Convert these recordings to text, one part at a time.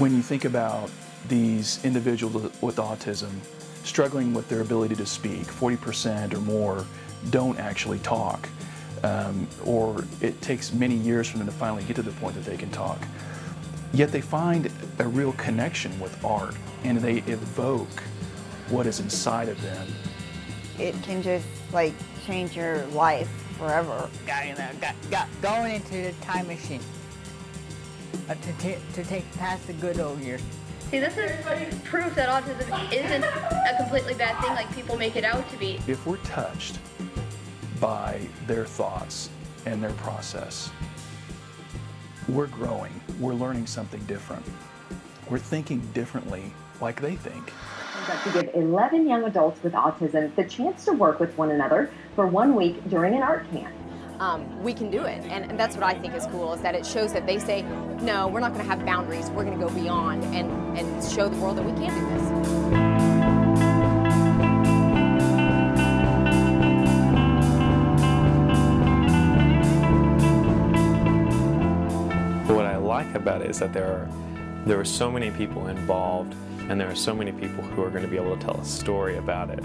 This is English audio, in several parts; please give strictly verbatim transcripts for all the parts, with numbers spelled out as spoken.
When you think about these individuals with autism struggling with their ability to speak, forty percent or more don't actually talk, um, or it takes many years for them to finally get to the point that they can talk. Yet they find a real connection with art, and they evoke what is inside of them. It can just like change your life forever. Got, you know, got, got going into the time machine uh, to, t to take past the good old years. See, this is proof that autism isn't a completely bad thing like people make it out to be. If we're touched by their thoughts and their process, we're growing, we're learning something different. We're thinking differently like they think. To give eleven young adults with autism the chance to work with one another for one week during an art camp. Um, we can do it, and, and that's what I think is cool, is that it shows that they say, no, we're not going to have boundaries, we're going to go beyond and, and show the world that we can do this. What I like about it is that there are, there are so many people involved, and there are so many people who are going to be able to tell a story about it.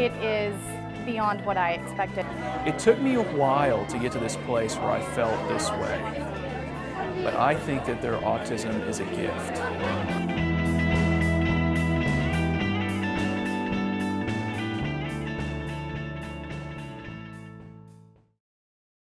It is beyond what I expected. It took me a while to get to this place where I felt this way. But I think that their autism is a gift.